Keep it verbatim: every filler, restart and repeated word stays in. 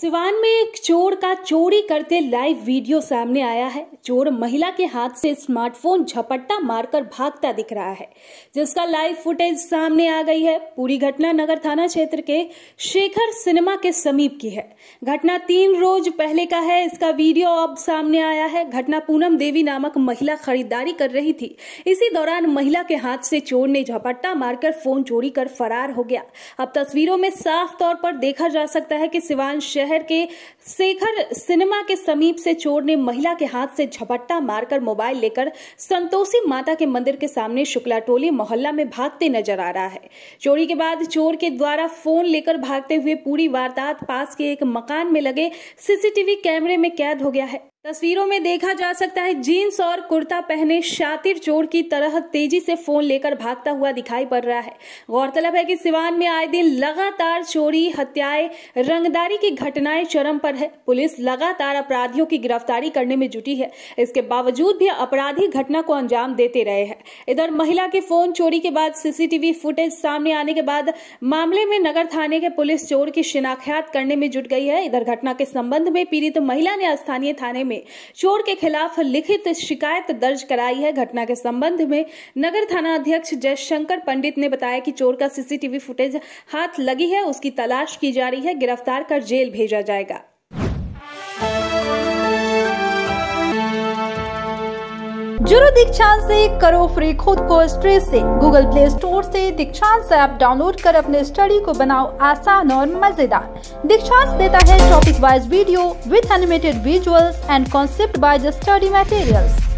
सिवान में एक चोर का चोरी करते लाइव वीडियो सामने आया है। चोर महिला के हाथ से स्मार्टफोन झपट्टा मारकर भागता दिख रहा है, जिसका लाइव फुटेज सामने आ गई है। पूरी घटना नगर थाना क्षेत्र के शेखर सिनेमा के समीप की है। घटना तीन रोज पहले का है। इसका वीडियो अब सामने आया है। घटना पूनम देवी नामक महिला खरीदारी कर रही थी। इसी दौरान महिला के हाथ से चोर ने झपट्टा मारकर फोन चोरी कर फरार हो गया। अब तस्वीरों में साफ तौर पर देखा जा सकता है कि सिवान शहर के शेखर सिनेमा के समीप से चोर ने महिला के हाथ से झपट्टा मारकर मोबाइल लेकर संतोषी माता के मंदिर के सामने शुक्ला टोली मोहल्ला में भागते नजर आ रहा है। चोरी के बाद चोर के द्वारा फोन लेकर भागते हुए पूरी वारदात पास के एक मकान में लगे सीसीटीवी कैमरे में कैद हो गया है। तस्वीरों में देखा जा सकता है जीन्स और कुर्ता पहने शातिर चोर की तरह तेजी से फोन लेकर भागता हुआ दिखाई पड़ रहा है। गौरतलब है कि सिवान में आए दिन लगातार चोरी, हत्याएं, रंगदारी की घटनाएं चरम पर है। पुलिस लगातार अपराधियों की गिरफ्तारी करने में जुटी है। इसके बावजूद भी अपराधी घटना को अंजाम देते रहे हैं। इधर महिला के फोन चोरी के बाद सीसीटीवी फुटेज सामने आने के बाद मामले में नगर थाने के पुलिस चोर की शिनाख्त करने में जुट गई है। इधर घटना के संबंध में पीड़ित महिला ने स्थानीय थाने में चोर के खिलाफ लिखित शिकायत दर्ज कराई है। घटना के संबंध में नगर थाना अध्यक्ष जय शंकर पंडित ने बताया कि चोर का सीसीटीवी फुटेज हाथ लगी है, उसकी तलाश की जा रही है। गिरफ्तार कर जेल भेजा जाएगा। जुड़ो दीक्षांत से, करो फ्री खुद को स्ट्रेस से। गूगल प्ले स्टोर से दीक्षांत ऐप डाउनलोड कर अपने स्टडी को बनाओ आसान और मजेदार। दीक्षांत देता है topic wise video with animated visuals and concept wise study materials.